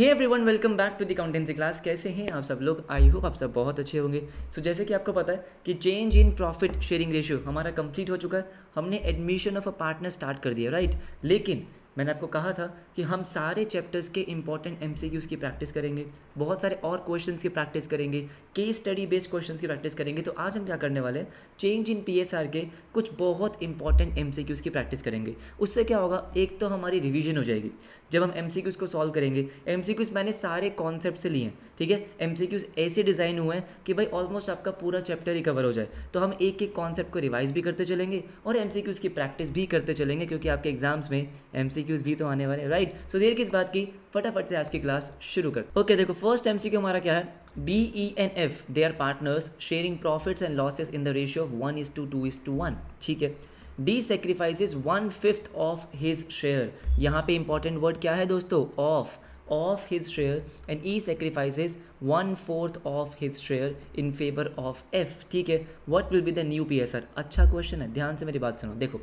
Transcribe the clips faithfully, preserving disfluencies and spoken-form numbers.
Hey everyone, welcome back to the accountancy class. कैसे हैं आप सब लोग? आई होप आप सब बहुत अच्छे होंगे। सो so, जैसे कि आपको पता है कि change in profit sharing ratio हमारा कंप्लीट हो चुका है। हमने admission of a partner start कर दिया, राइट। लेकिन मैंने आपको कहा था कि हम सारे चैप्टर्स के इंपॉर्टेंट एमसीक्यूज़ की प्रैक्टिस करेंगे, बहुत सारे और क्वेश्चंस की प्रैक्टिस करेंगे, केस स्टडी बेस्ड क्वेश्चंस की प्रैक्टिस करेंगे। तो आज हम क्या करने वाले हैं, चेंज इन पीएसआर के कुछ बहुत इंपॉर्टेंट एमसीक्यूज़ की प्रैक्टिस करेंगे। उससे क्या होगा, एक तो हमारी रिविजन हो जाएगी जब हम एमसीक्यूज़ को सॉल्व करेंगे। एमसीक्यूज़ मैंने सारे कॉन्सेप्ट से लिए हैं, ठीक है। एमसीक्यूज़ ऐसे डिज़ाइन हुए हैं कि भाई ऑलमोस्ट आपका पूरा चैप्टर ही कवर हो जाए। तो हम एक एक कॉन्सेप्ट को रिवाइज भी करते चलेंगे और एमसीक्यूज़ की प्रैक्टिस भी करते चलेंगे, क्योंकि आपके एग्जाम्स में एमसीक्यू भी तो आने वाले, राइट। सो देर किस बात की, फटाफट से आज की क्लास शुरू कर। ओके okay, देखो फर्स्ट एमसीक्यू हमारा क्या है, D E and F they are partners sharing profits and losses in the ratio of one is to two is to one, ठीक है। D sacrifices one fifth of his share, यहाँ पे important word क्या है दोस्तों, of of his share. And E sacrifices one fourth of his share in favour of F, ठीक है। What will be the new P S R? अच्छा question है, ध्यान से मेरी बात सुनो। देखो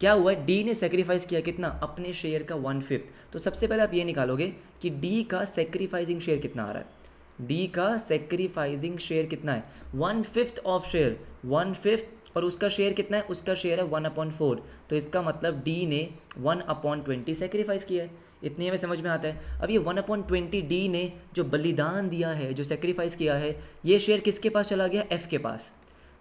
क्या हुआ, डी ने सेक्रीफाइस किया कितना, अपने शेयर का वन फिफ्थ। तो सबसे पहले आप ये निकालोगे कि डी का सेक्रीफाइजिंग शेयर कितना आ रहा है, डी का सेक्रीफाइजिंग शेयर कितना है, one fifth of share, one fifth. और उसका शेयर कितना है, उसका शेयर है वन अपॉन फोर। तो इसका मतलब डी ने वन अपॉन ट्वेंटी सेक्रीफाइस किया है, इतने में समझ में आता है। अब ये वन अपॉन ट्वेंटी डी ने जो बलिदान दिया है, जो सेक्रीफाइस किया है, ये शेयर किसके पास चला गया, एफ के पास,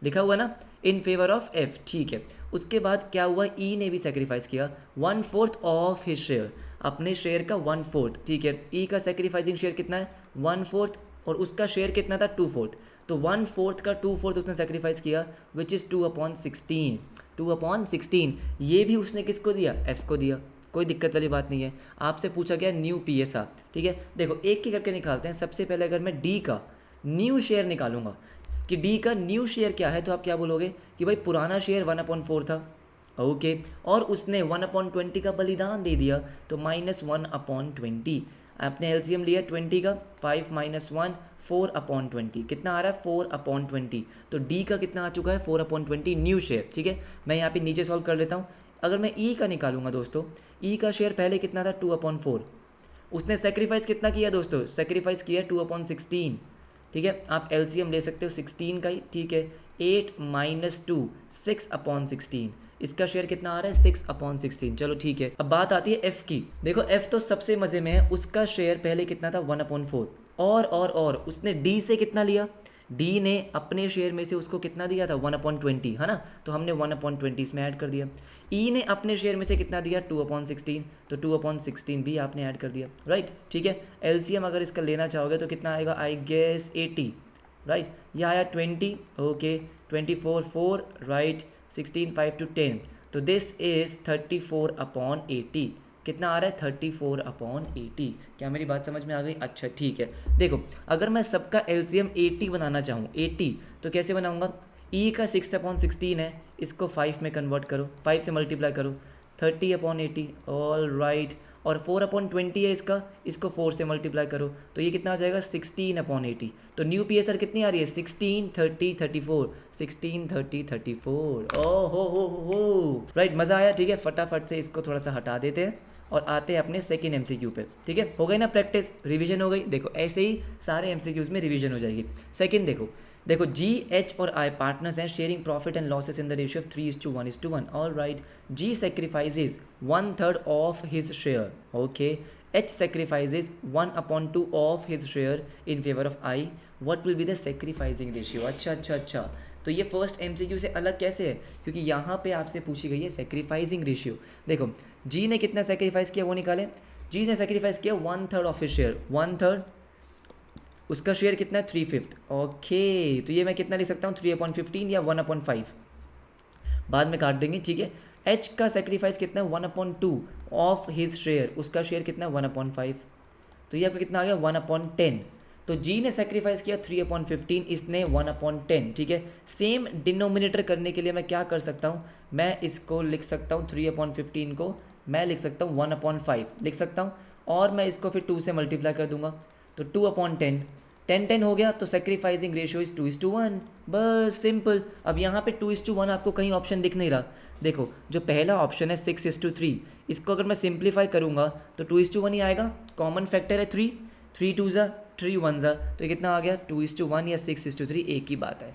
लिखा हुआ ना, इन फेवर ऑफ एफ, ठीक है। उसके बाद क्या हुआ, ई ने भी सेक्रीफाइस किया one fourth of his share, अपने शेयर का वन फोर्थ, ठीक है। ई का सेक्रीफाइजिंग शेयर कितना है, वन फोर्थ, और उसका शेयर कितना था, टू फोर्थ। तो वन फोर्थ का टू फोर्थ उसने सेक्रीफाइस किया, which is two upon sixteen, two upon sixteen. ये भी उसने किसको दिया, एफ को दिया, कोई दिक्कत वाली बात नहीं है। आपसे पूछा गया न्यू पी एस आर, ठीक है। देखो एक ही करके निकालते हैं। सबसे पहले अगर मैं डी का न्यू शेयर निकालूंगा कि डी का न्यू शेयर क्या है, तो आप क्या बोलोगे कि भाई पुराना शेयर वन अपॉन फोर था, ओके, और उसने वन अपॉन ट्वेंटी का बलिदान दे दिया, तो माइनस वन अपॉन ट्वेंटी। आपने एलसीएम लिया ट्वेंटी का, five minus one, four upon twenty, कितना आ रहा है, फोर अपॉन ट्वेंटी। तो डी का कितना आ चुका है, four upon twenty new share, ठीक है। मैं यहाँ पे नीचे सॉल्व कर लेता हूँ। अगर मैं ई का निकालूंगा दोस्तों, ई का शेयर पहले कितना था, टू अपॉन फोर, उसने सेक्रीफाइस कितना किया दोस्तों, सेक्रीफाइस किया टू अपॉन सिक्सटीन, ठीक है। आप एलसीएम ले सकते हो सिक्सटीन का ही, ठीक है। Eight minus two, six upon sixteen, इसका शेयर कितना आ रहा है, सिक्स अपॉन सिक्सटीन, चलो ठीक है। अब बात आती है एफ़ की। देखो एफ़ तो सबसे मज़े में है, उसका शेयर पहले कितना था, वन अपॉन फोर, और और और उसने डी से कितना लिया, डी ने अपने शेयर में से उसको कितना दिया था, वन अपॉन ट्वेंटी, है ना। तो हमने वन अपॉन ट्वेंटी इसमें ऐड कर दिया। ई e ने अपने शेयर में से कितना दिया, टू अपॉन सिक्सटीन, तो टू अपॉन सिक्सटीन भी आपने ऐड कर दिया, राइट, ठीक है। एलसीएम अगर इसका लेना चाहोगे तो कितना आएगा, आई गेस एटी, राइट, यह आया twenty, okay, twenty four four, right, sixteen five two ten, तो this is thirty four upon eighty, कितना आ रहा है, थर्टी फोर अपॉन एटी। क्या मेरी बात समझ में आ गई? अच्छा ठीक है। देखो अगर मैं सबका एलसीएम एटी बनाना चाहूँ, एटी, तो कैसे बनाऊँगा, ई e का सिक्स अपॉन सिक्सटीन है, इसको फाइव में कन्वर्ट करो, फाइव से मल्टीप्लाई करो, thirty upon eighty, all right. और फोर अपॉन ट्वेंटी है इसका, इसको फोर से मल्टीप्लाई करो, तो ये कितना आ जाएगा, सिक्सटीन अपॉन एटी। तो न्यू पी एस आर कितनी आ रही है, sixteen thirty thirty four, sixteen thirty thirty four, ओ हो हो हो, राइट, मज़ा आया, ठीक है। फटाफट से इसको थोड़ा सा हटा देते हैं और आते हैं अपने सेकेंड एमसीक्यू पे, ठीक है। हो गई ना प्रैक्टिस, रिवीजन हो गई। देखो ऐसे ही सारे एमसीक्यूज में रिवीजन हो जाएगी। सेकेंड देखो, देखो जी एच और आई पार्टनर्स हैं sharing profit and losses in the ratio of three is to one is to one, all right. G sacrifices one third of his share, okay. H sacrifices one upon two of his share in favour of I, what will be the sacrificing ratio. अच्छा अच्छा अच्छा तो ये first MCQ से अलग कैसे है, क्योंकि यहाँ पे आपसे पूछी गई है सेक्रीफाइजिंग रेशियो। देखो जी ने कितना सेक्रीफाइस किया वो निकालें, जी ने सेक्रीफाइस किया one third of his share, one third, उसका शेयर कितना है, थ्री फिफ्थ, ओके। तो ये मैं कितना ले सकता हूँ, थ्री अपॉन फिफ्टीन या वन अपॉन फाइव, बाद में काट देंगे, ठीक है। एच का सेक्रीफाइस कितना है, one upon two of his share, उसका शेयर कितना है, वन अपॉन फाइव, तो ये आपका कितना आ गया, वन अपॉन टेन। तो जी ने सेक्रीफाइस किया थ्री अपॉन फिफ्टीन, इसने वन अपॉन टेन, ठीक है। सेम डिनोमिनेटर करने के लिए मैं क्या कर सकता हूँ, मैं इसको लिख सकता हूँ, थ्री अपॉन फिफ्टीन को मैं लिख सकता हूँ वन अपॉन फाइव लिख सकता हूँ, और मैं इसको फिर टू से मल्टीप्लाई कर दूंगा, तो two upon ten, ten ten हो गया तो sacrificing ratio is two is to one, बस सिंपल। अब यहाँ पे टू इज़ टू वन आपको कहीं ऑप्शन दिख नहीं रहा। देखो जो पहला ऑप्शन है सिक्स इज़ टू थ्री, इसको अगर मैं सिंप्लीफाई करूँगा तो टू इज़ टू वन ही आएगा। कॉमन फैक्टर है थ्री, थ्री टू ज़ा थ्री वन ज़ा, तो कितना आ गया टू इज़ टू वन या सिक्स इज़ टू थ्री, एक ही बात है।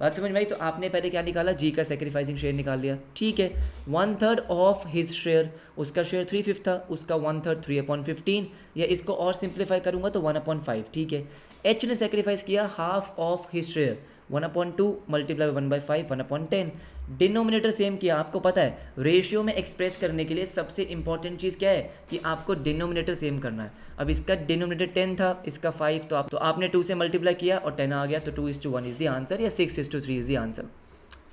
बात समझ में आई। तो आपने पहले क्या निकाला, जी का सेक्रीफाइसिंग शेयर निकाल लिया, ठीक है। One third of his share, उसका शेयर थ्री फिफ्थ था, उसका one third three upon fifteen, या इसको और सिंप्लीफाई करूँगा तो वन अपॉन फाइव, ठीक है। एच ने सेक्रीफाइस किया half of his share, one upon two multiply one by five, one upon ten. Denominator same किया, आपको पता है रेशियो में एक्सप्रेस करने के लिए सबसे इंपॉर्टेंट चीज़ क्या है कि आपको डिनोमिनेटर सेम करना है। अब इसका डिनोमिनेटर टेन था, इसका फाइव, तो आप तो आपने टू से मल्टीप्लाई किया और टेन आ गया, तो two is to one is the answer या six is to three is the answer.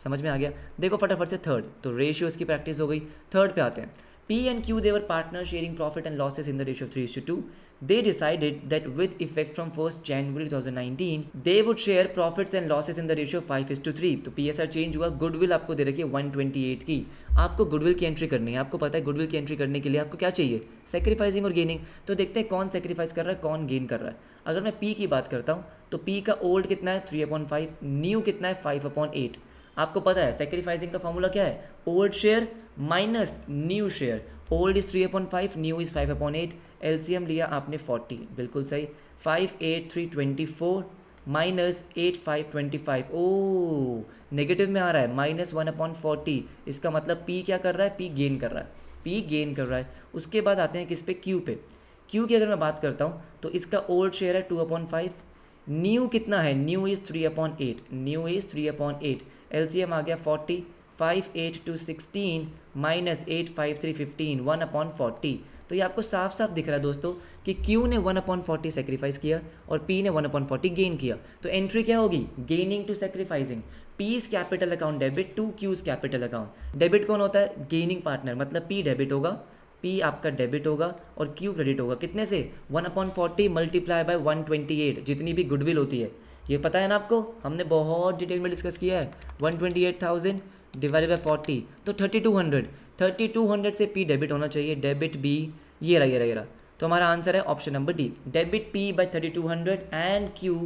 समझ में आ गया। देखो फटाफट से थर्ड, तो रेशियोज़ की प्रैक्टिस हो गई। थर्ड पे आते हैं, P and Q, they were partners sharing profit and losses in the ratio of three is to two. They decided that with effect from first January twenty nineteen, they would share profits and losses in the ratio of five is to three. तो P S R change हुआ, goodwill आपको दे रखी है one twenty-eight की। आपको goodwill की entry करनी है, आपको पता है goodwill की entry करने के लिए आपको क्या चाहिए, sacrificing और gaining। तो देखते हैं कौन sacrifice कर रहा है, कौन gain कर रहा है। अगर मैं P की बात करता हूँ तो P का old कितना है three upon five, new कितना है five upon eight। आपको पता है सेक्रीफाइसिंग का फॉर्मूला क्या है, old share minus new share. Old is three upon five, new is five upon eight. LCM लिया आपने फोर्टी, बिल्कुल सही। Five eight three twenty four minus eight five twenty five, ओ नेगेटिव में आ रहा है माइनस वन अपॉन फोर्टी। इसका मतलब पी क्या कर रहा है, पी गेन कर रहा है, पी गेन कर रहा है। उसके बाद आते हैं किस पे, क्यू पे। क्यू की अगर मैं बात करता हूँ तो इसका ओल्ड शेयर है टू अपॉन फाइव, न्यू कितना है, new is three upon eight, new is three upon eight. LCM आ गया forty, five eight two sixteen minus eight five three fifteen, one upon forty. तो ये आपको साफ साफ दिख रहा है दोस्तों कि Q ने वन अपॉन फोर्टी सेक्रीफाइस किया और P ने वन अपॉन फोर्टी गेन किया। तो एंट्री क्या होगी, gaining to sacrificing. P's capital account debit to Q's capital account. Debit कौन होता है, गेनिंग पार्टनर, मतलब P डेबिट होगा, P आपका डेबिट होगा और Q क्रेडिट होगा। कितने से, one upon forty multiply by one twenty eight, जितनी भी गुडविल होती है। ये पता है ना आपको, हमने बहुत डिटेल में डिस्कस किया है। One twenty eight thousand divide by forty तो thirty two hundred, thirty two hundred से P डेबिट होना चाहिए, डेबिट B ये रहा ये रहा ये रहा। तो हमारा आंसर है option number D, debit P by thirty two hundred and Q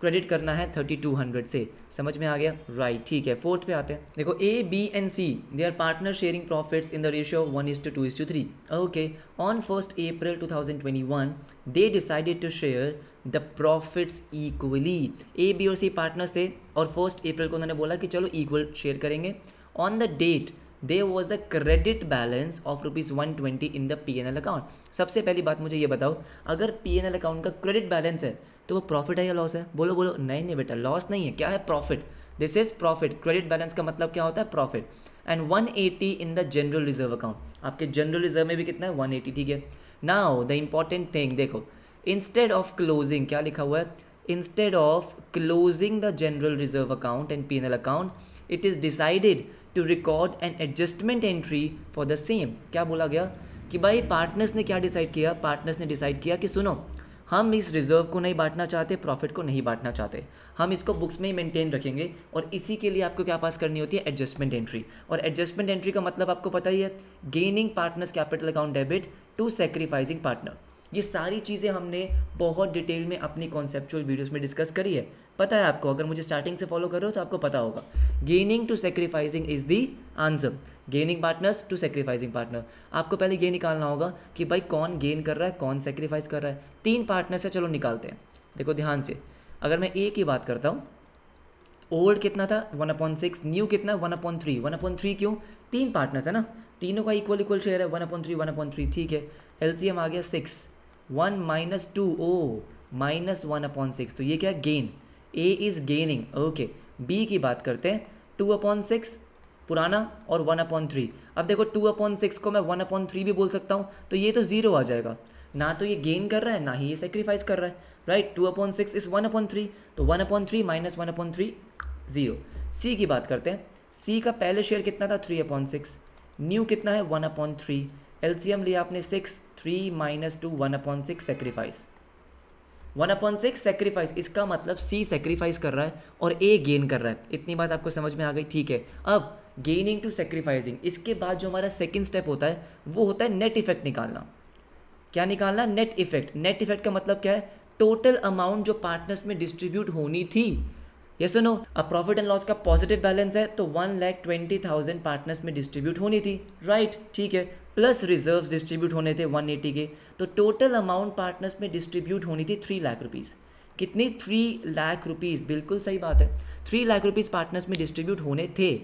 credit करना है थर्टी टू हंड्रेड से। समझ में आ गया, राइट, ठीक है। फोर्थ पे आते हैं, देखो A B and C, they are partner sharing profits in the ratio of one is to two is to three. Okay, on first April two thousand twenty one they decided to share the profits equally. A B और C partners थे और first April को उन्होंने बोला कि चलो equal share करेंगे। On the date there was a credit balance of rupees one twenty in the P N L account. सबसे पहली बात मुझे ये बताओ, अगर पी एन एल अकाउंट का क्रेडिट बैलेंस है तो वो प्रॉफिट है या लॉस है? बोलो बोलो। नहीं नहीं बेटा, लॉस नहीं है, क्या है, profit. This is profit. Credit balance का मतलब क्या होता है, profit. And one eighty in the general reserve account, आपके जनरल रिजर्व में भी कितना है वन एटी, ठीक है। नाउ द इम्पॉर्टेंट थिंग, देखो इंस्टेड ऑफ क्लोजिंग, क्या लिखा हुआ है, instead of closing the general reserve account and P N L account, it is decided to record an adjustment entry for the same. क्या बोला गया कि भाई पार्टनर्स ने क्या डिसाइड किया, पार्टनर्स ने डिसाइड किया कि सुनो, हम इस रिजर्व को नहीं बांटना चाहते, प्रॉफिट को नहीं बांटना चाहते, हम इसको बुक्स में ही मेंटेन रखेंगे। और इसी के लिए आपको क्या पास करनी होती है, एडजस्टमेंट एंट्री। और एडजस्टमेंट एंट्री का मतलब आपको पता ही है, gaining partners capital account debit to sacrificing partner. ये सारी चीज़ें हमने बहुत डिटेल में अपनी कॉन्सेप्चुअल वीडियोस में डिस्कस करी है। पता है आपको, अगर मुझे स्टार्टिंग से फॉलो कर रहे हो तो आपको पता होगा, gaining to sacrificing is the answer, gaining partners to sacrificing partner. आपको पहले ये निकालना होगा कि भाई कौन गेन कर रहा है, कौन सेक्रीफाइस कर रहा है। तीन पार्टनर्स है, चलो निकालते हैं। देखो ध्यान से, अगर मैं ए की बात करता हूँ, ओल्ड कितना था वन अपॉन सिक्स, न्यू कितना one upon three, one upon three क्यों, तीन पार्टनर्स है ना, तीनों का इक्वल इक्वल शेयर है, one upon three one upon three, ठीक है। एल सी एम आ गया सिक्स, वन माइनस टू, ओ माइनस वन अपॉन सिक्स, तो ये क्या, gain, A is gaining. Okay, B की बात करते हैं, टू अपॉन सिक्स पुराना और वन अपॉन थ्री। अब देखो टू अपॉन सिक्स को मैं वन अपॉन थ्री भी बोल सकता हूँ, तो ये तो ज़ीरो आ जाएगा ना, तो ये गेन कर रहा है ना ही ये सेक्रीफाइस कर रहा है, right. Two upon six is one upon three, तो one upon three minus one upon three, zero. C की बात करते हैं, सी का पहले शेयर कितना था थ्री अपॉन सिक्स, न्यू कितना है वन अपॉन थ्री, एलसीएम लिया आपने six, three minus two one upon six sacrifice, one upon six sacrifice. इसका मतलब सी सेक्रीफाइस कर रहा है और ए गेन कर रहा है। इतनी बात आपको समझ में आ गई, ठीक है। अब गेनिंग टू सेक्रीफाइसिंग, इसके बाद जो हमारा सेकंड स्टेप होता है वो होता है नेट इफेक्ट निकालना। क्या निकालना, नेट इफेक्ट। नेट इफेक्ट का मतलब क्या है, टोटल अमाउंट जो पार्टनर्स में डिस्ट्रीब्यूट होनी थी। यस और नो, अब प्रॉफिट एंड लॉस का पॉजिटिव बैलेंस है तो one lakh twenty thousand partners में डिस्ट्रीब्यूट होनी थी, राइट right, ठीक है, प्लस रिजर्व्स डिस्ट्रीब्यूट होने थे वन एटी के, तो टोटल अमाउंट पार्टनर्स में डिस्ट्रीब्यूट होनी थी थ्री लाख रुपीज़। कितनी? थ्री लाख रुपीज़, बिल्कुल सही बात है, थ्री लाख रुपीज़ पार्टनर्स में डिस्ट्रीब्यूट होने थे,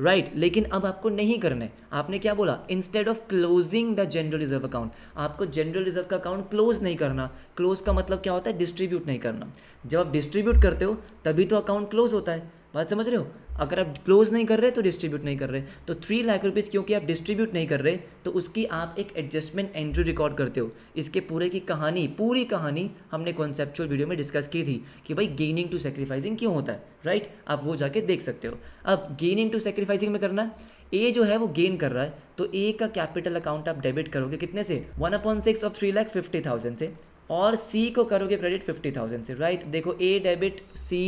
राइट right, लेकिन अब आपको नहीं करना है। आपने क्या बोला? Instead of closing the general reserve account, आपको जनरल रिजर्व का अकाउंट क्लोज नहीं करना। क्लोज का मतलब क्या होता है? डिस्ट्रीब्यूट नहीं करना। जब आप डिस्ट्रीब्यूट करते हो तभी तो अकाउंट क्लोज होता है, बात समझ रहे हो? अगर आप क्लोज नहीं कर रहे तो डिस्ट्रीब्यूट नहीं कर रहे, तो थ्री लाख रुपीज़ क्योंकि आप डिस्ट्रीब्यूट नहीं कर रहे तो उसकी आप एक एडजस्टमेंट एंट्री रिकॉर्ड करते हो। इसके पूरे की कहानी, पूरी कहानी हमने कॉन्सेप्चुअल वीडियो में डिस्कस की थी कि भाई गेनिंग टू सेक्रीफाइसिंग क्यों होता है, राइट right? आप वो जाके देख सकते हो। अब गेनिंग टू सेक्रीफाइसिंग में करना है, ए जो है वो गेन कर रहा है तो ए का कैपिटल अकाउंट आप डेबिट करोगे कितने से? One upon six of three lakh fifty thousand से, और सी को करोगे क्रेडिट फिफ्टी थाउजेंड से, राइट right? देखो ए डेबिट सी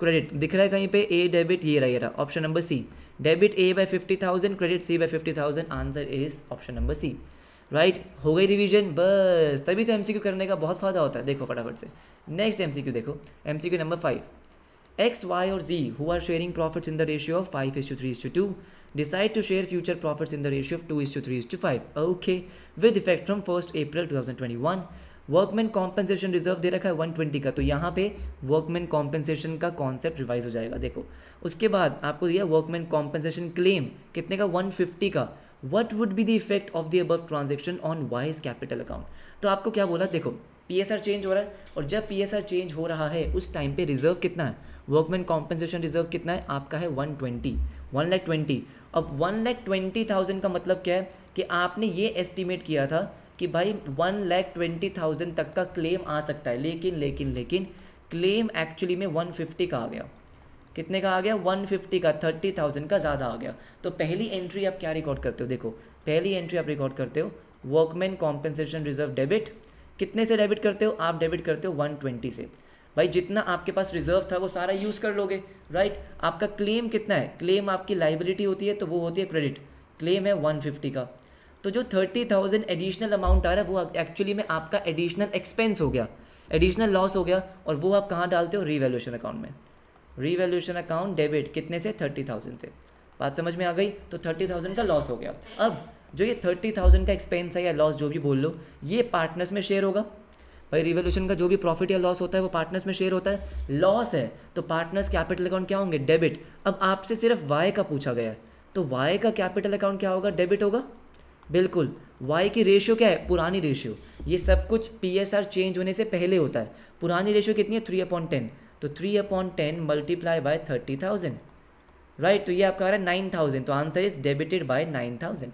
क्रेडिट दिख रहा है कहीं पे, ए डेबिट ये रहा ये रहा option number C, debit A by fifty thousand credit C by fifty thousand, answer is option number C, right. हो गई रिवीजन, बस तभी तो एमसीक्यू करने का बहुत फायदा होता है। देखो फटाफट से नेक्स्ट एमसीक्यू देखो, MCQ number five, X Y और जी who are sharing profits in the ratio of five is to three is to two decide to share future profits in the ratio of two is to three is to five, okay, with effect from first April two thousand twenty one. Workman compensation reserve दे रखा है one twenty का, तो यहाँ पे workman compensation का concept revise हो जाएगा। देखो उसके बाद आपको दिया वर्कमैन कॉम्पेंसेशन क्लेम कितने का? वन फिफ्टी का। What would be the effect of the above transaction on Y's capital account? तो आपको क्या बोला? देखो पीएसआर चेंज हो रहा है, और जब पीएसआर चेंज हो रहा है उस टाइम पे रिजर्व कितना है? वर्कमैन कॉम्पेंसेशन रिजर्व कितना है आपका? है one twenty one lakh twenty. अब वन लाख ट्वेंटी थाउजेंड का मतलब क्या है कि आपने ये एस्टिमेट किया था कि भाई वन लैख ट्वेंटी थाउजेंड तक का क्लेम आ सकता है, लेकिन लेकिन लेकिन क्लेम एक्चुअली में वन फिफ्टी का आ गया। कितने का आ गया? वन फिफ्टी का, थर्टी थाउजेंड का ज़्यादा आ गया। तो पहली एंट्री आप क्या रिकॉर्ड करते हो? देखो पहली एंट्री आप रिकॉर्ड करते हो वर्कमैन कॉम्पेंसेशन रिजर्व डेबिट। कितने से डेबिट करते हो आप? डेबिट करते हो वन ट्वेंटी से। भाई जितना आपके पास रिजर्व था वो सारा यूज़ कर लोगे, राइट। आपका क्लेम कितना है? क्लेम आपकी लाइबिलिटी होती है तो वो होती है क्रेडिट, क्लेम है वन फिफ्टी का। तो जो थर्टी थाउजेंड एडिशनल अमाउंट आ रहा है वो एक्चुअली में आपका एडिशनल एक्सपेंस हो गया, एडिशनल लॉस हो गया, और वो आप कहाँ डालते हो? रीवैल्यूएशन अकाउंट में। रीवैल्यूएशन अकाउंट डेबिट कितने से? थर्टी थाउजेंड से। बात समझ में आ गई? तो थर्टी थाउजेंड का लॉस हो गया। अब जो ये थर्टी थाउजेंड का एक्सपेंस है या लॉस जो भी बोल लो, ये पार्टनर्स में शेयर होगा। भाई रिवॉल्यूशन का जो भी प्रॉफिट या लॉस होता है वो पार्टनर्स में शेयर होता है। लॉस है तो पार्टनर्स कैपिटल अकाउंट क्या होंगे? डेबिट। अब आपसे सिर्फ वाई का पूछा गया है तो वाई का कैपिटल अकाउंट क्या होगा? डेबिट होगा, बिल्कुल। वाई की रेशियो क्या है? पुरानी रेशियो। ये सब कुछ पीएसआर चेंज होने से पहले होता है। पुरानी रेशियो कितनी है? थ्री अपॉन टेन, तो three upon ten multiply by thirty thousand, right. तो ये आपका आ रहा है नाइन थाउजेंड, तो answer is debited by nine thousand.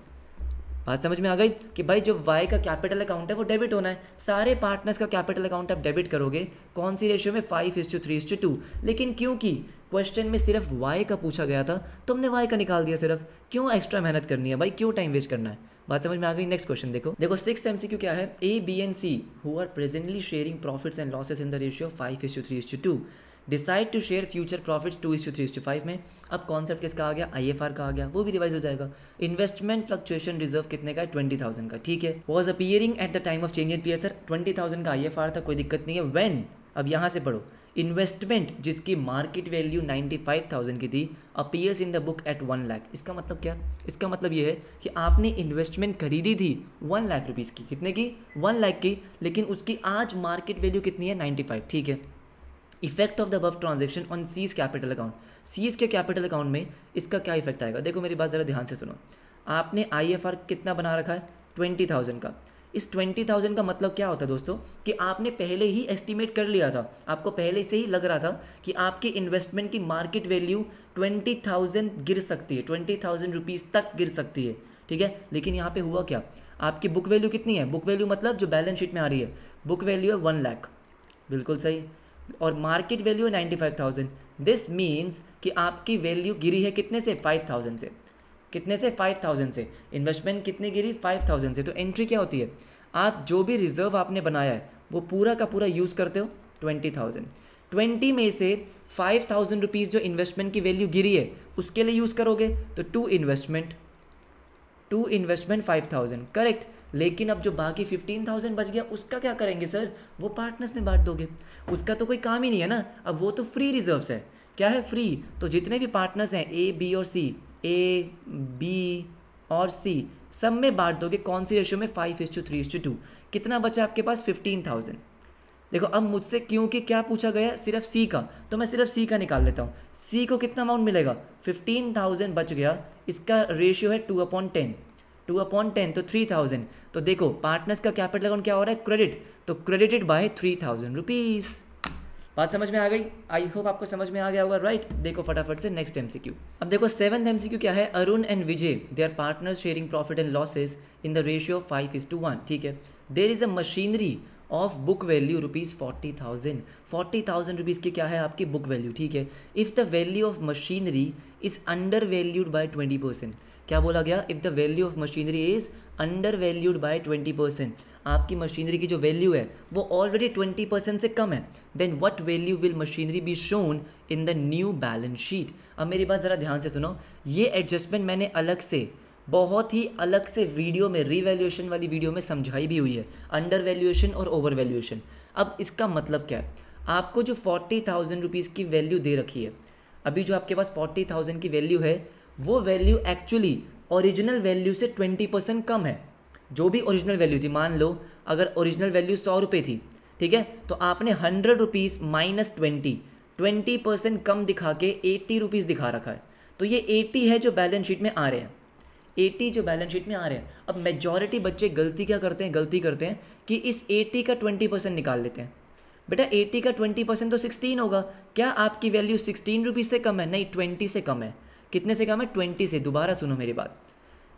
बात समझ में आ गई कि भाई जो वाई का कैपिटल अकाउंट है वो डेबिट होना है। सारे पार्टनर्स का कैपिटल अकाउंट आप डेबिट करोगे कौन सी रेशियो में? Five is to three is to two. लेकिन क्योंकि क्वेश्चन में सिर्फ वाई का पूछा गया था तो हमने वाई का निकाल दिया सिर्फ। क्यों एक्स्ट्रा मेहनत करनी है भाई? क्यों टाइम वेस्ट करना है? बात समझ में आ गई। नेक्स्ट क्वेश्चन देखो, देखो सिक्स्थ एमसीक्यू क्या है? A B and C who are presently sharing profits and losses in the ratio five is to three is to two decide to share future profits two is to three is to five में। अब concept किसका आ गया? IFR का आ गया, वो भी revise हो जाएगा। इन्वेस्टमेंट फ्लक्चुएशन रिजर्व कितने का है? ट्वेंटी थाउजेंड का, ठीक है। Was appearing at the time of change in PSR, twenty thousand का आईएफआर था, कोई दिक्कत नहीं है। व्हेन, अब यहाँ से पढ़ो, इन्वेस्टमेंट जिसकी market value ninety five thousand की थी appears in the book at one lakh. इसका मतलब क्या? इसका मतलब ये है कि आपने इन्वेस्टमेंट खरीदी थी वन लाख रुपीस की। कितने की? वन लाख की, लेकिन उसकी आज मार्केट वैल्यू कितनी है? नाइन्टी फाइव, ठीक है। Effect of the above transaction on C's capital account, C's के कैपिटल अकाउंट में इसका क्या इफेक्ट आएगा? देखो मेरी बात ज़रा ध्यान से सुनो। आपने आई एफ आर कितना बना रखा है? ट्वेंटी थाउजेंड का। इस ट्वेंटी थाउजेंड का मतलब क्या होता है दोस्तों? कि आपने पहले ही एस्टिमेट कर लिया था, आपको पहले से ही लग रहा था कि आपके इन्वेस्टमेंट की मार्केट वैल्यू ट्वेंटी थाउजेंड गिर सकती है, ट्वेंटी थाउजेंड रुपीज़ तक गिर सकती है, ठीक है। लेकिन यहाँ पे हुआ क्या? आपकी बुक वैल्यू कितनी है? बुक वैल्यू मतलब जो बैलेंस शीट में आ रही है, बुक वैल्यू है वन लाख, बिल्कुल सही, और मार्केट वैल्यू है ninety five thousand. This means कि आपकी वैल्यू गिरी है कितने से? फाइव थाउजेंड से। कितने से? फाइव थाउजेंड से। इन्वेस्टमेंट कितनी गिरी? फाइव थाउजेंड से। तो एंट्री क्या होती है? आप जो भी रिजर्व आपने बनाया है वो पूरा का पूरा यूज़ करते हो ट्वेंटी थाउजेंड। ट्वेंटी में से फाइव थाउजेंड रुपीज़ जो इन्वेस्टमेंट की वैल्यू गिरी है उसके लिए यूज़ करोगे, तो to investment, to investment five thousand, correct. लेकिन अब जो बाकी फिफ्टीन थाउजेंड बच गया उसका क्या करेंगे सर? वो पार्टनर्स में बांट दोगे, उसका तो कोई काम ही नहीं है ना। अब वो तो फ्री रिजर्व्स है, क्या है? फ्री। तो जितने भी पार्टनर्स हैं ए बी और सी, ए बी और सी, सब में बांट दोगे कौन सी रेशियो में? Five is to three is to two. कितना बचा आपके पास? Fifteen thousand. देखो अब मुझसे क्योंकि क्या पूछा गया? सिर्फ सी का, तो मैं सिर्फ सी का निकाल लेता हूँ। सी को कितना अमाउंट मिलेगा? फिफ्टीन थाउजेंड बच गया, इसका रेशियो है two upon ten, two upon ten तो थ्री थाउजेंड। तो देखो पार्टनर्स का कैपिटल अकाउंट क्या हो रहा है? क्रेडिट, तो credited by three thousand rupees. बात समझ में आ गई? आई होप आपको समझ में आ गया होगा, राइट? देखो फटाफट से नेक्स्ट एमसीक्यू। अब देखो सेवंथ एमसीक्यू क्या है? Arun and Vijay they are partner sharing profit and losses in the ratio five is to one. ठीक है, there is a machinery of book value rupees forty thousand. Forty thousand rupees की क्या है आपकी बुक वैल्यू। ठीक है, if the value of machinery is under valued by twenty percent. क्या बोला गया? If the value of machinery is under valued by twenty percent, आपकी मशीनरी की जो वैल्यू है वो ऑलरेडी ट्वेंटी परसेंट से कम है, then what value will machinery be shown in the new balance sheet. अब मेरी बात ज़रा ध्यान से सुनो, ये एडजस्टमेंट मैंने अलग से बहुत ही अलग से वीडियो में, रीवैल्यूएशन वाली वीडियो में समझाई भी हुई है, अंडर वैल्यूएशन और ओवर वैल्यूएशन। अब इसका मतलब क्या है? आपको जो फोर्टी थाउजेंड रुपीज़ की वैल्यू दे रखी है, अभी जो आपके पास फोर्टी थाउजेंड की वैल्यू है वो वैल्यू एक्चुअली ओरिजिनल वैल्यू से ट्वेंटी परसेंट कम है। जो भी ओरिजिनल वैल्यू थी, मान लो अगर ओरिजिनल वैल्यू सौ रुपये थी, ठीक है, तो आपने hundred rupees minus twenty twenty percent कम दिखा के एट्टी रुपीज़ दिखा रखा है। तो ये एट्टी है जो बैलेंस शीट में आ रहे हैं, एटी जो बैलेंस शीट में आ रहे हैं। अब मेजॉरिटी बच्चे गलती क्या करते हैं? गलती करते हैं कि इस एटी का ट्वेंटी परसेंट निकाल लेते हैं। बेटा एटी का ट्वेंटी परसेंट तो सिक्सटीन होगा। क्या आपकी वैल्यू सिक्सटीन रुपीज़ से कम है? नहीं, ट्वेंटी से कम है। कितने से कम है? ट्वेंटी से। दोबारा सुनो मेरी बात,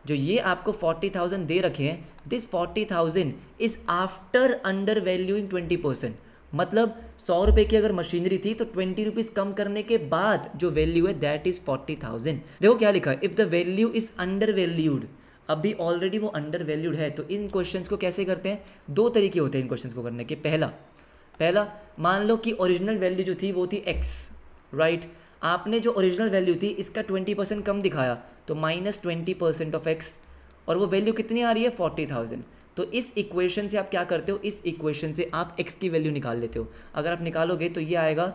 जो ये आपको फोर्टी थाउजेंड दे रखे हैं, this forty thousand is after under valuing twenty percent. मतलब सौ रुपये की अगर मशीनरी थी तो ट्वेंटी रुपीज़ कम करने के बाद जो वैल्यू है दैट इज़ फोर्टी थाउजेंड। देखो क्या लिखा है, if the value is under valued. अभी ऑलरेडी वो अंडर वैल्यूड है, तो इन क्वेश्चंस को कैसे करते हैं? दो तरीके होते हैं इन क्वेश्चंस को करने के। पहला पहला मान लो कि ओरिजिनल वैल्यू जो थी वो थी एक्स, राइट right? आपने जो ओरिजिनल वैल्यू थी इसका ट्वेंटी परसेंट कम दिखाया, तो minus twenty percent of X, और वो वैल्यू कितनी आ रही है? Forty thousand. तो इस इक्वेशन से आप क्या करते हो? इस इक्वेशन से आप एक्स की वैल्यू निकाल लेते हो। अगर आप निकालोगे तो ये आएगा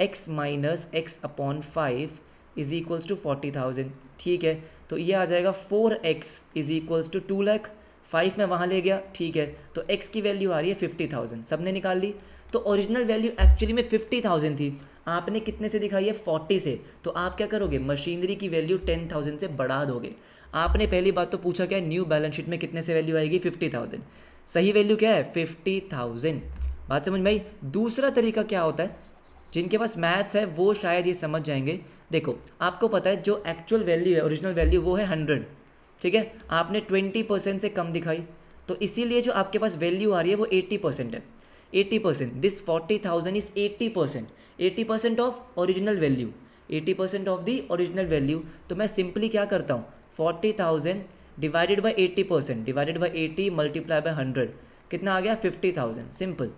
X minus X upon five is equals to forty thousand. ठीक है, तो ये आ जाएगा four X is equals to two lakh, five में वहाँ ले गया, ठीक है, तो एक्स की वैल्यू आ रही है फिफ्टी थाउजेंड। सब ने निकाल ली, तो ओरिजिनल वैल्यू एक्चुअली में फिफ्टी थाउजेंड थी, आपने कितने से दिखाई है? फोर्टी से। तो आप क्या करोगे? मशीनरी की वैल्यू टेन थाउजेंड से बढ़ा दोगे। आपने पहली बात तो पूछा क्या है? न्यू बैलेंस शीट में कितने से वैल्यू आएगी? Fifty thousand. सही वैल्यू क्या है? Fifty thousand. बात समझ में आई? दूसरा तरीका क्या होता है? जिनके पास मैथ्स है वो शायद ये समझ जाएंगे। देखो आपको पता है जो एक्चुअल वैल्यू है, ओरिजिनल वैल्यू वो है हंड्रेड, ठीक है, आपने ट्वेंटी परसेंट से कम दिखाई, तो इसीलिए जो आपके पास वैल्यू आ रही है वो एट्टी परसेंट है। Eighty percent, this forty thousand is eighty percent, eighty percent of original value, eighty percent of the original value. तो मैं सिंपली क्या करता हूँ? Forty thousand divided by eighty percent divided by eighty multiply by hundred, कितना आ गया? Fifty thousand. Simple,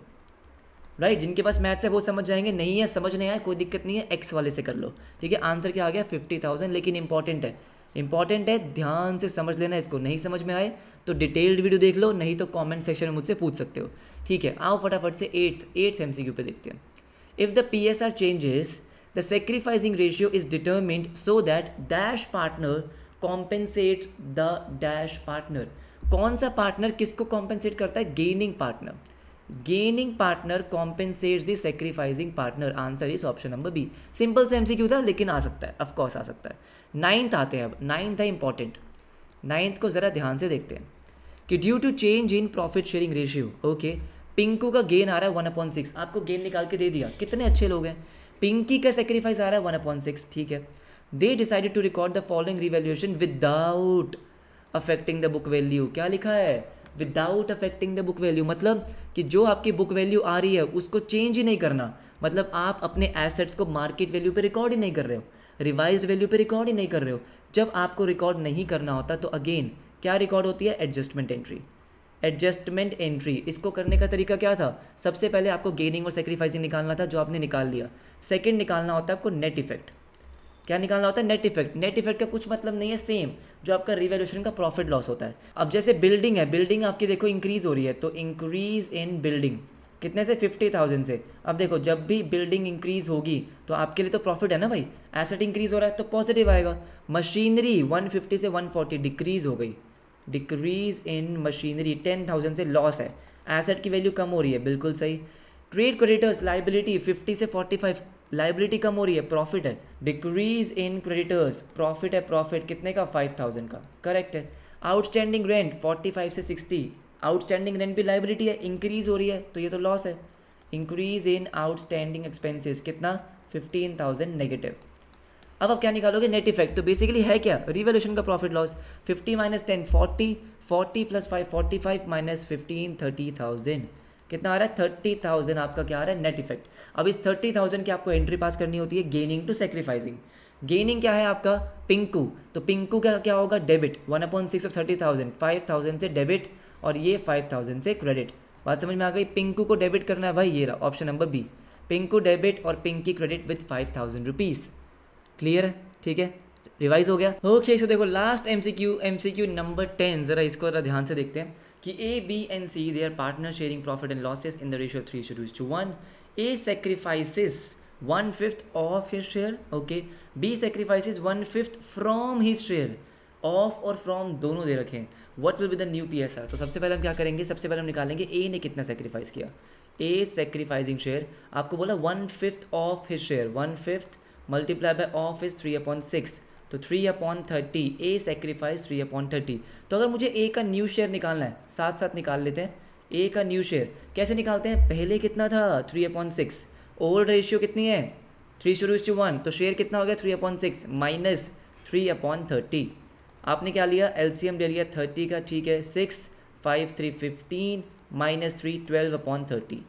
right. जिनके पास मैथ्स है वो समझ जाएंगे, नहीं है समझ नहीं आया कोई दिक्कत नहीं है, एक्स वाले से कर लो, ठीक है। आंसर क्या आ गया? Fifty thousand. लेकिन इंपॉर्टेंट है, इंपॉर्टेंट है, ध्यान से समझ लेना इसको। नहीं समझ में आए तो डिटेल्ड वीडियो देख लो, नहीं तो कमेंट सेक्शन में मुझसे पूछ सकते हो, ठीक है। आओ फटाफट से एट्थ एट्थ एमसीक्यू पे देखते हैं। If the P S R changes the sacrificing ratio is determined so that dash partner compensate the dash partner. कौन सा पार्टनर किसको कॉम्पेंसेट करता है? Gaining partner, gaining partner compensates the sacrificing partner. Answer is option number B. Simple से MCQ था लेकिन आ सकता है, ऑफ कोर्स आ सकता है। नाइन्थ आते हैं अब, नाइन्थ है इंपॉर्टेंट। नाइन्थ को ज़रा ध्यान से देखते हैं कि due to change in profit sharing ratio, okay, Pinku का गेन आ रहा है वन अपॉइंट सिक्स। आपको गेन निकाल के दे दिया, कितने अच्छे लोग हैं। पिंकी का सेक्रीफाइस आ रहा है वन अपॉइंट सिक्स, ठीक है। They decided to record the following revaluation without affecting the book value. क्या लिखा है? Without affecting the book value, मतलब कि जो आपकी बुक वैल्यू आ रही है उसको चेंज ही नहीं करना। मतलब आप अपने एसेट्स को मार्केट वैल्यू पे रिकॉर्ड ही नहीं कर रहे हो, रिवाइज्ड वैल्यू पे रिकॉर्ड ही नहीं कर रहे हो। जब आपको रिकॉर्ड नहीं करना होता तो अगेन क्या रिकॉर्ड होती है? Adjustment entry. एडजस्टमेंट एंट्री, इसको करने का तरीका क्या था? सबसे पहले आपको गेनिंग और सेक्रीफाइसिंग निकालना था, जो आपने निकाल लिया। सेकेंड निकालना होता है आपको नेट इफेक्ट, क्या निकालना होता है? Net effect. नेट इफेक्ट का कुछ मतलब नहीं है, सेम जो आपका रिवैल्यूएशन का प्रॉफिट लॉस होता है। अब जैसे बिल्डिंग है, बिल्डिंग आपकी देखो इंक्रीज़ हो रही है, तो इंक्रीज इन बिल्डिंग कितने से? फिफ्टी थाउजेंड से। अब देखो जब भी बिल्डिंग इंक्रीज़ होगी तो आपके लिए तो प्रॉफिट है ना भाई, एसेट इंक्रीज़ हो रहा है तो पॉजिटिव आएगा। मशीनरी वन फिफ्टी से वन फोर्टी डिक्रीज़ हो गई, decrease in machinery ten thousand से लॉस है, एसेट की वैल्यू कम हो रही है, बिल्कुल सही। ट्रेड क्रेडिटर्स लाइबिलिटी फिफ्टी से फोर्टी फाइव, लाइबिलिटी कम हो रही है, प्रॉफिट है। डिक्रीज इन क्रेडिटर्स प्रॉफिट है, प्रॉफिट कितने का? फाइव थाउजेंड का, करेक्ट है। आउटस्टैंडिंग रेंट फोर्टी फाइव से सिक्सटी, आउटस्टैंडिंग रेंट भी लाइबिलिटी है, इंक्रीज़ हो रही है तो ये तो लॉस है। इंक्रीज इन आउटस्टैंडिंग एक्सपेंसेस कितना? Fifteen thousand negative. अब आप क्या निकालोगे? Net effect. तो बेसिकली है क्या? रिवैल्यूएशन का profit loss. Fifty minus ten forty, forty plus five forty five, minus fifteen thirty thousand, कितना आ रहा है? थर्टी थाउजेंड आपका क्या आ रहा है? Net effect. अब इस थर्टी थाउजेंड की आपको एंट्री पास करनी होती है गेनिंग टू सेक्रीफाइसिंग। गेनिंग क्या है आपका? पिंकू। तो पिंकू का क्या होगा? Debit, one upon six of thirty thousand, five thousand से डेबिट और ये फाइव थाउजेंड से क्रेडिट। बात समझ में आ गई? पिंकू को डेबिट करना है भाई, ये रहा option number B, Pinku debit और Pinki credit with five thousand rupees. Clear है? ठीक है, रिवाइज हो गया। ओके, सो देखो last MCQ, MCQ number ten, जरा इसको जरा ध्यान से देखते हैं कि A B and C they are partner sharing profit and losses in the ratio three is to two is to one. A sacrifices one fifth of his share, okay. B sacrifices one fifth from his share, of और from दोनों दे रखें। What will be the new PSR? तो सबसे पहले हम क्या करेंगे? सबसे पहले हम निकालेंगे ए ने कितना सेक्रीफाइस किया। ए सेक्रीफाइसिंग शेयर, आपको बोला one fifth of his share, one fifth multiply by of is three upon six, तो three upon thirty, A sacrifice three upon thirty. तो अगर मुझे ए का न्यू शेयर निकालना है, साथ साथ निकाल लेते हैं। ए का न्यू शेयर कैसे निकालते हैं? पहले कितना था? Three upon six, old ratio कितनी है? थ्री शूज टू वन, तो शेयर कितना हो गया? Three upon six minus three upon thirty. आपने क्या लिया? एलसीएम ले लिया थर्टी का, ठीक है, six five three fifteen minus three twelve upon thirty.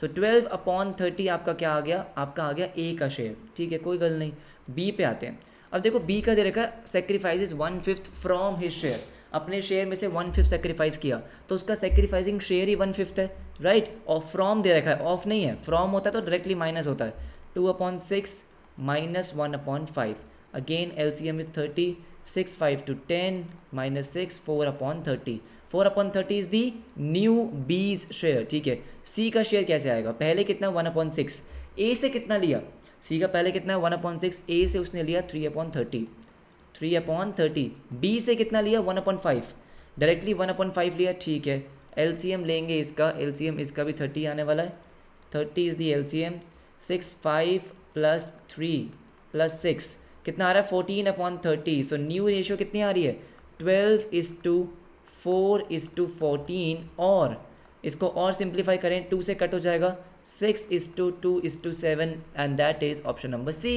So twelve upon thirty आपका क्या आ गया? आपका आ गया ए का शेयर, ठीक है, कोई गल नहीं। बी पे आते हैं। अब देखो बी का दे रखा है sacrifices one fifth from his share, अपने शेयर में से वन फिफ्थ सेक्रीफाइस किया, तो उसका सेक्रीफाइसिंग शेयर ही वन फिफ्थ है, राइट। और फ्रॉम दे रखा है, ऑफ नहीं है, फ्रॉम होता है तो डायरेक्टली माइनस होता है, two upon six minus one upon five, again L C M is thirty, six five two ten minus six, four upon thirty, four upon thirty is the new B's share, ठीक है। सी का share कैसे आएगा? पहले कितना? One upon six, ए से कितना लिया? सी का पहले कितना? वन अपॉन सिक्स, ए से उसने लिया three upon thirty, three upon thirty. B से कितना लिया? One upon five, directly one upon five लिया, ठीक है। एलसीएम लेंगे इसका, एलसीएम इसका भी थर्टी आने वाला है, thirty is the LCM, six five plus three plus six कितना आ रहा है? Fourteen upon thirty. So new ratio कितनी आ रही है? Twelve is to four is to fourteen, और इसको और सिंप्लीफाई करें, टू से कट हो जाएगा, six is to two is to seven, and that is option number C,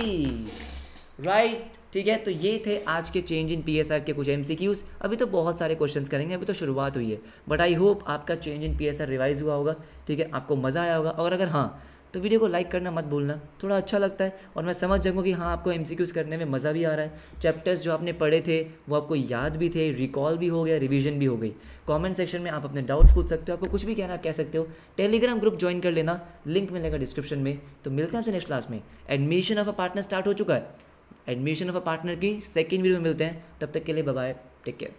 right. ठीक है, तो ये थे आज के चेंज इन पीएसआर के कुछ एमसीक्यूज। अभी तो बहुत सारे क्वेश्चंस करेंगे, अभी तो शुरुआत हुई है, बट आई होप आपका चेंज इन पीएसआर रिवाइज हुआ होगा, ठीक है, आपको मज़ा आया होगा। और अगर हाँ तो वीडियो को लाइक करना मत भूलना, थोड़ा अच्छा लगता है और मैं समझ जाऊँगा कि हाँ आपको एमसीक्यूज़ करने में मज़ा भी आ रहा है, चैप्टर्स जो आपने पढ़े थे वो आपको याद भी थे, रिकॉल भी हो गया, रिवीजन भी हो गई। कमेंट सेक्शन में आप अपने डाउट्स पूछ सकते हो, आपको कुछ भी कहना आप कह सकते हो। टेलीग्राम ग्रुप ज्वाइन कर लेना, लिंक मिलेगा डिस्क्रिप्शन में। तो मिलते हैं आपसे नेक्स्ट क्लास में। Admission of a partner start हो चुका है, एडमिशन ऑफ अ पार्टनर की सेकेंड वीडियो में मिलते हैं, तब तक के लिए बाय बाय, टेक केयर।